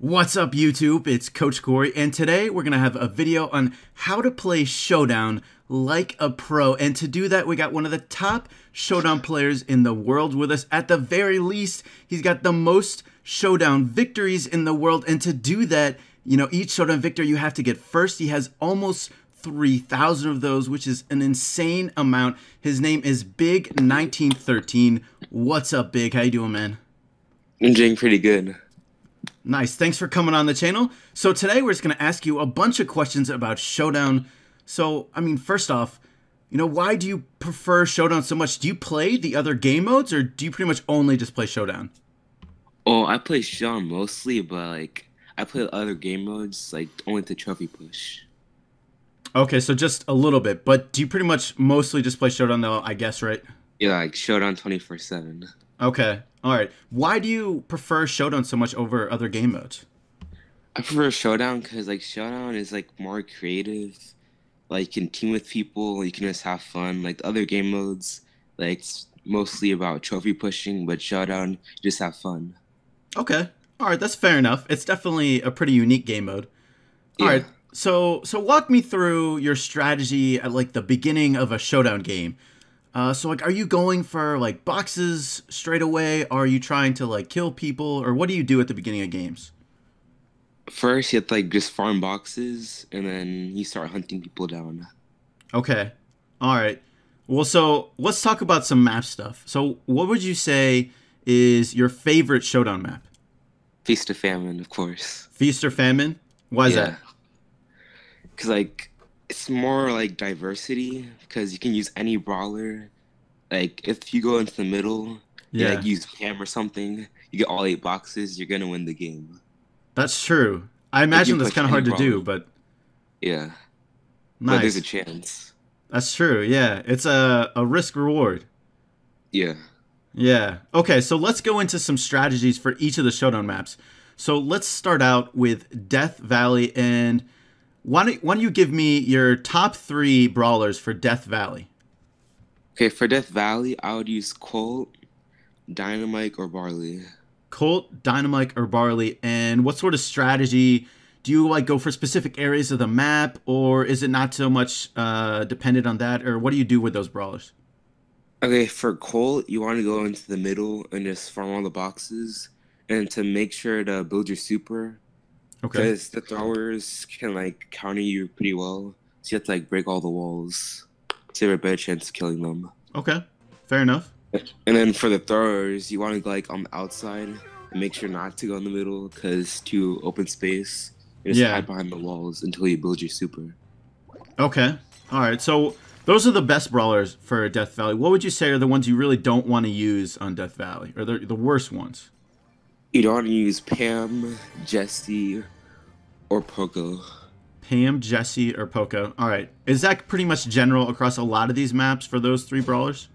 What's up YouTube, it's Coach Cory, and today we're going to have a video on how to play Showdown like a pro. And to do that, we got one of the top Showdown players in the world with us. At the very least, he's got the most Showdown victories in the world. And to do that, you know, each Showdown victory you have to get first. He has almost 3,000 of those, which is an insane amount. His name is Big1913. What's up, Big? How you doing, man? I'm doing pretty good. Nice. Thanks for coming on the channel. So today we're just going to ask you a bunch of questions about Showdown. So, I mean, first off, you know, why do you prefer Showdown so much? Do you play the other game modes, or do you pretty much only just play Showdown? Oh, I play Showdown mostly, but, like, I play the other game modes, like, only the trophy push. Okay, so just a little bit. But do you pretty much mostly just play Showdown, though, I guess, right? Yeah, like, Showdown 24/7. Okay. All right. Why do you prefer Showdown so much over other game modes? I prefer Showdown because, like, Showdown is, like, more creative. Like, you can team with people. You can just have fun. Like, the other game modes, like, it's mostly about trophy pushing, but Showdown, you just have fun. Okay. All right. That's fair enough. It's definitely a pretty unique game mode. All right. So walk me through your strategy at, like, the beginning of a Showdown game. So, like, are you going for, like, boxes straight away? Are you trying to, like, kill people? Or what do you do at the beginning of games? First, you have to, like, just farm boxes, and then you start hunting people down. Okay. All right. Well, so let's talk about some map stuff. So what would you say is your favorite Showdown map? Feast or Famine, of course. Feast or Famine? Why is that? Because, like, it's more like diversity, because you can use any brawler. Like, if you go into the middle, you like use Pam or something, you get all 8 boxes, you're gonna win the game. That's true. I imagine that's kind of hard to do, but yeah, nice. But there's a chance. That's true. Yeah, it's a risk reward. Yeah. Yeah. Okay, so let's go into some strategies for each of the Showdown maps. So let's start out with Death Valley. And why don't you give me your top 3 brawlers for Death Valley? Okay, for Death Valley, I would use Colt, Dynamite, or Barley. Colt, Dynamite, or Barley. And what sort of strategy? Do you, like, go for specific areas of the map, or is it not so much dependent on that? Or what do you do with those brawlers? Okay, for Colt, you want to go into the middle and just farm all the boxes, and to make sure to build your super. Okay. Because the throwers can, like, counter you pretty well. So you have to, like, break all the walls. So you have a better chance of killing them. Okay. Fair enough. And then for the throwers, you want to go, like, on the outside and make sure not to go in the middle, because to open space, you just hide behind the walls until you build your super. Okay. All right. So those are the best brawlers for Death Valley. What would you say are the ones you really don't want to use on Death Valley, or the worst ones? You don't want to use Pam, Jesse, or Poco. Pam, Jesse, or Poco. All right. Is that pretty much general across a lot of these maps for those 3 brawlers?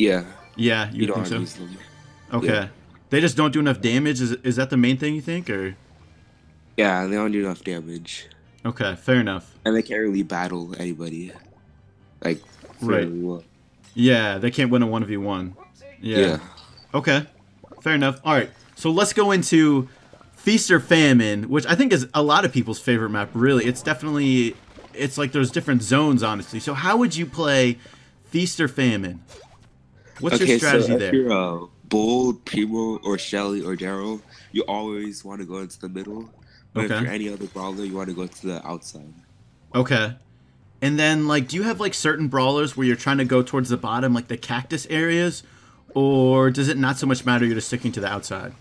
Yeah. Yeah, you don't think so? Use them. Okay. Yeah. They just don't do enough damage? Is that the main thing you think? Or? Yeah, they don't do enough damage. Okay, fair enough. And they can't really battle anybody. Like, right. Well. Yeah, they can't win a 1v1. Yeah. Okay, fair enough. All right. So let's go into Feast or Famine, which I think is a lot of people's favorite map, really. It's definitely, it's like there's different zones, honestly. So how would you play Feast or Famine? What's your strategy there? If you're Bold, Primo, or Shelly, or Daryl, you always want to go into the middle. But if you're any other brawler, you want to go to the outside. Okay. And then, like, do you have, like, certain brawlers where you're trying to go towards the bottom, like the cactus areas? Or does it not so much matter, you're just sticking to the outside?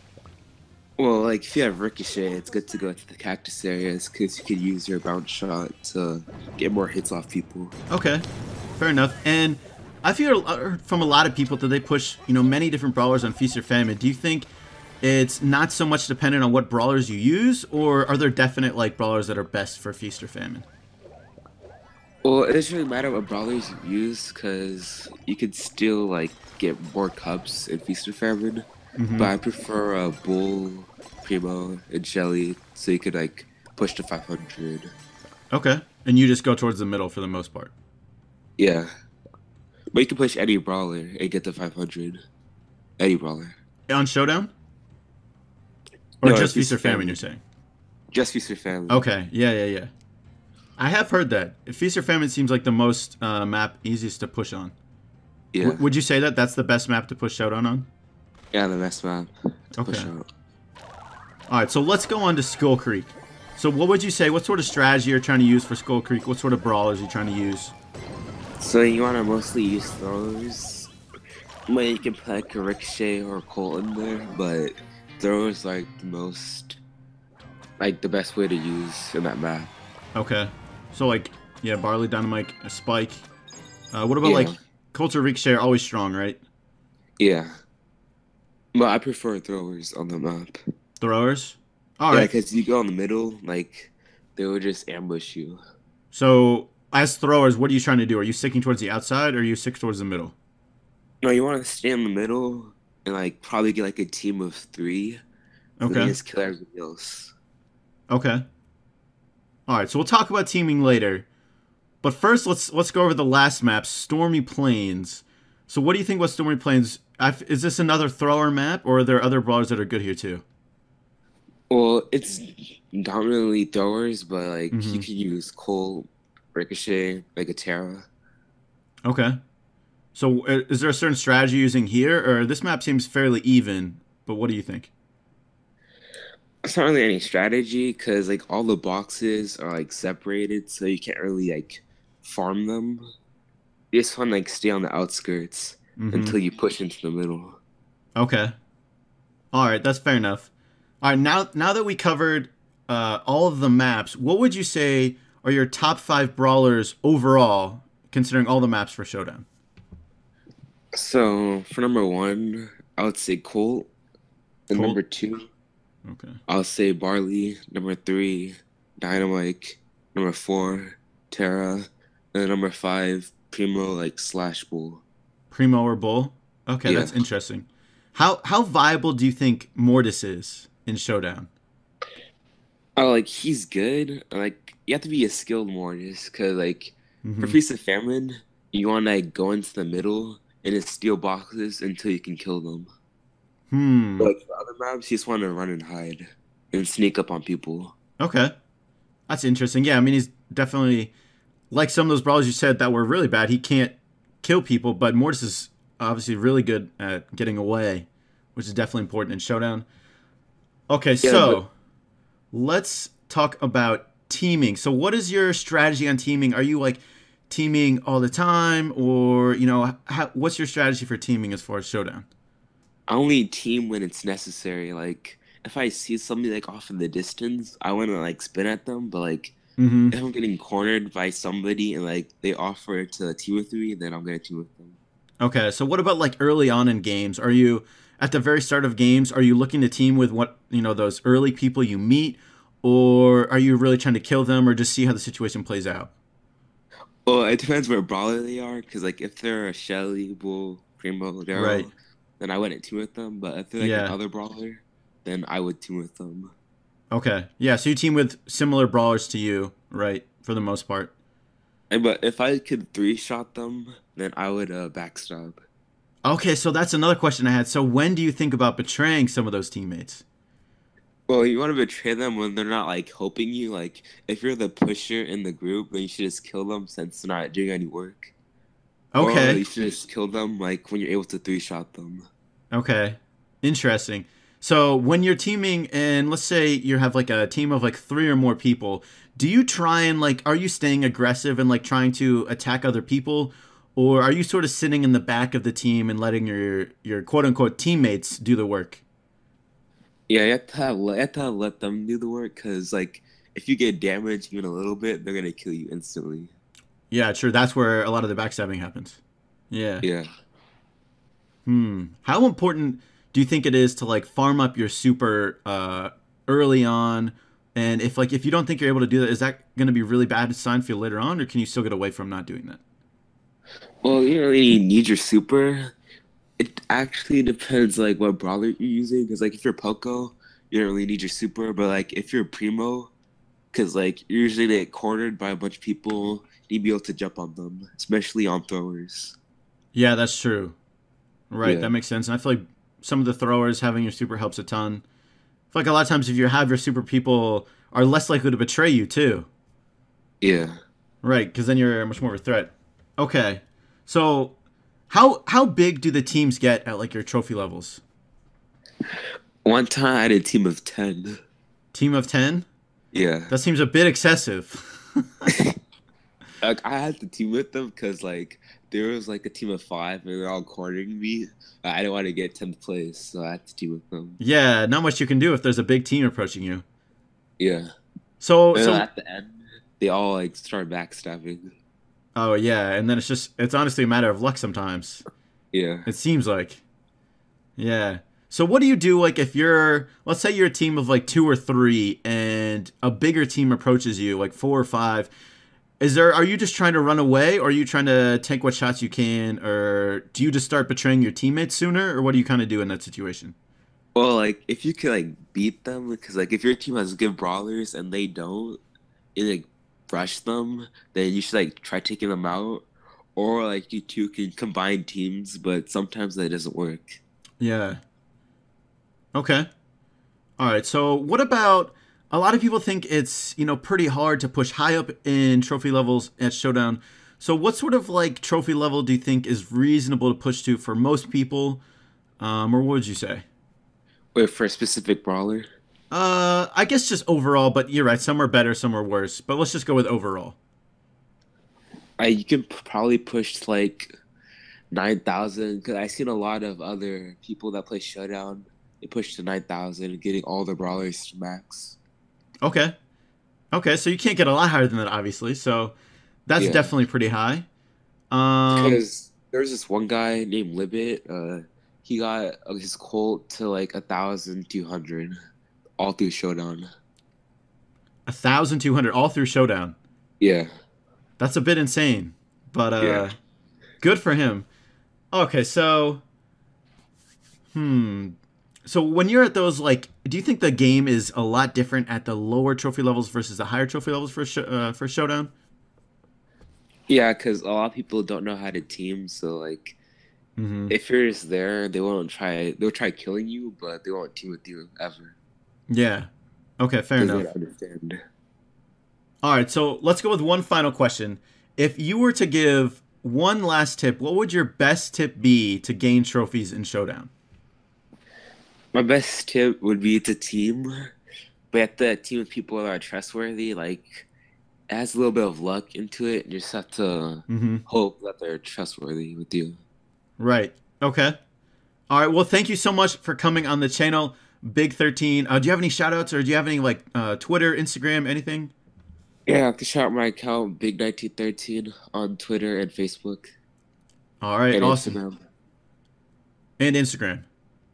Well, like, if you have Ricochet, it's good to go to the cactus areas because you can use your bounce shot to get more hits off people. Okay, fair enough. And I've heard from a lot of people that they push, you know, many different brawlers on Feast or Famine. Do you think it's not so much dependent on what brawlers you use, or are there definite, like, brawlers that are best for Feast or Famine? Well, it doesn't really matter what brawlers you use because you could still, like, get more cups in Feast or Famine. Mm-hmm. But I prefer Bull, Primo, and Shelly, so you could, like, push to 500. Okay. And you just go towards the middle for the most part. Yeah. But you can push any brawler and get to 500. Any brawler. On Showdown? Or no, just Feast or Famine, you're saying? Just Feast or Famine. Okay, yeah. I have heard that. Feast or Famine seems like the most map easiest to push on. Yeah. Would you say that that's the best map to push Showdown on? Yeah, the best map to push out. Alright, so let's go on to Skull Creek. So what would you say, what sort of strategy you're trying to use for Skull Creek? What sort of brawlers are you trying to use? So you want to mostly use throwers. Well, you can put like a Ricochet or a Colt in there, but throwers like the most... like the best way to use in that map. Okay. So like, yeah, Barley, Dynamite, a Spike. What about like Colts or Ricochet are always strong, right? Yeah. But I prefer throwers on the map. Throwers? All right. Yeah, because you go in the middle, like, they will just ambush you. So, as throwers, what are you trying to do? Are you sticking towards the outside, or are you stick towards the middle? No, you want to stay in the middle and, like, probably get, like, a team of 3. Okay. And just kill everybody else. Okay. All right, so we'll talk about teaming later. But first, let's go over the last map, Stormy Plains. So what do you think about Stormy Plains? Is this another thrower map, or are there other brawlers that are good here too? Well, it's dominantly throwers, but like you can use Colt, Ricochet, like a Terra. Okay. So is there a certain strategy you're using here, or this map seems fairly even? But what do you think? It's not really any strategy because like all the boxes are like separated, so you can't really like farm them. You just want to like stay on the outskirts until you push into the middle. Okay. All right, that's fair enough. All right, now that we covered all of the maps, what would you say are your top 5 brawlers overall, considering all the maps for Showdown? So, for number 1, I would say Colt. And number 2, I'll say Barley. Number 3, Dynamite. Number 4, Terra. And number 5, Primo, like slash Bull. Primo or Bull? Okay, yeah. That's interesting. How viable do you think Mortis is in Showdown? Oh, like he's good. Like you have to be a skilled Mortis, cause like for Feast of Famine, you want to like go into the middle and just steal boxes until you can kill them. But like for other maps, you just want to run and hide and sneak up on people. Okay, that's interesting. Yeah, I mean he's definitely like some of those brawlers you said that were really bad. He can't kill people, but Mortis is obviously really good at getting away, which is definitely important in Showdown. Okay, yeah, so let's talk about teaming. So what is your strategy on teaming? Are you like teaming all the time, or you know, what's your strategy for teaming as far as Showdown? I only team when it's necessary. Like if I see somebody like off in the distance, I want to like spin at them, but like if I'm getting cornered by somebody and like they offer to team with me, then I'm gonna team with them. Okay, so what about like early on in games? Are you at the very start of games? Are you looking to team with what you know those early people you meet, or are you really trying to kill them, or just see how the situation plays out? Well, it depends where brawler they are, because like if they're a Shelly, Bull, Primo, Daryl, then I wouldn't team with them. But if they're like another brawler, then I would team with them. Okay, yeah, so you team with similar brawlers to you, right, for the most part? But if I could 3-shot them, then I would backstab. Okay, so that's another question I had. So when do you think about betraying some of those teammates? Well, you want to betray them when they're not, like, helping you. Like, if you're the pusher in the group, then you should just kill them since they're not doing any work. Okay. Or you should just kill them, like, when you're able to 3-shot them. Okay, interesting. So when you're teaming and let's say you have like a team of like 3 or more people, do you try and like, are you staying aggressive and like trying to attack other people? Or are you sort of sitting in the back of the team and letting your quote unquote teammates do the work? Yeah, you have to let them do the work, because like if you get damaged even a little bit, they're going to kill you instantly. Yeah, sure. That's where a lot of the backstabbing happens. Yeah. Yeah. How important do you think it is to like farm up your super early on? And if you don't think you're able to do that, is that going to be really bad sign for you later on, or can you still get away from not doing that? Well, you don't really need your super. It actually depends like what brawler you're using, because like if you're Poco, you don't really need your super, but like if you're Primo, because like you're usually get cornered by a bunch of people, you'd be able to jump on them, especially on throwers. Yeah, that's true. Right, that makes sense. And I feel like some of the throwers having your super helps a ton. I feel like a lot of times if you have your super people are less likely to betray you, too. Yeah. Right, because then you're much more of a threat. Okay. So, how big do the teams get at, like, your trophy levels? One time I had a team of 10. Team of 10? Yeah. That seems a bit excessive. Like, I had to team with them because, like, there was, like, a team of 5, and they were all cornering me. I didn't want to get 10th place, so I had to team with them. Yeah, not much you can do if there's a big team approaching you. Yeah. So at the end, they all, like, start backstabbing. Oh, yeah, and then it's just, it's honestly a matter of luck sometimes. Yeah. It seems like. Yeah. So what do you do, like, if you're, let's say you're a team of, like, 2 or 3, and a bigger team approaches you, like, 4 or 5, are you just trying to run away, or are you trying to take what shots you can, or do you just start betraying your teammates sooner, or what do you kind of do in that situation? Well, like, if you can, like, beat them, because, like, if your team has good brawlers and they don't, you, like, rush them, then you should, like, try taking them out, or, like, you two can combine teams, but sometimes that doesn't work. Yeah. Okay. All right, so what about... A lot of people think it's, you know, pretty hard to push high up in trophy levels at Showdown. So what sort of, like, trophy level do you think is reasonable to push to for most people? Or what would you say? Wait, for a specific brawler? I guess just overall, but you're right. Some are better, some are worse. But let's just go with overall. You can probably push to, like, 9,000. Because I've seen a lot of other people that play Showdown. They push to 9,000, getting all the brawlers to max. Okay. Okay, so you can't get a lot higher than that, obviously. So that's definitely pretty high. Because there's this one guy named Libbit. He got his Colt to, like, 1,200 all through Showdown. 1,200 all through Showdown? Yeah. That's a bit insane. But good for him. Okay, so... So when you're at those, like, do you think the game is a lot different at the lower trophy levels versus the higher trophy levels for Showdown? Yeah, because a lot of people don't know how to team, so, like, if you're just there, they won't try. They'll try killing you, but they won't team with you ever. Yeah. Okay, fair enough. They don't understand. All right, so let's go with one final question. If you were to give one last tip, what would your best tip be to gain trophies in Showdown? My best tip would be to team, but you have to team with people that are trustworthy. Like, it has a little bit of luck into it. You just have to hope that they're trustworthy with you. Right. Okay. All right. Well, thank you so much for coming on the channel, Big1913. Do you have any shout-outs, or do you have any, like, Twitter, Instagram, anything? Yeah, I can shout out my account, Big1913, on Twitter and Facebook. All right. And awesome. Instagram. And Instagram.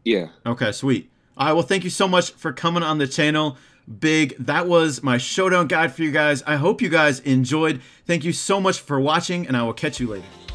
Yeah. Okay, sweet. All right, well, thank you so much for coming on the channel, Big. That was my Showdown guide for you guys. I hope you guys enjoyed. Thank you so much for watching, and I will catch you later.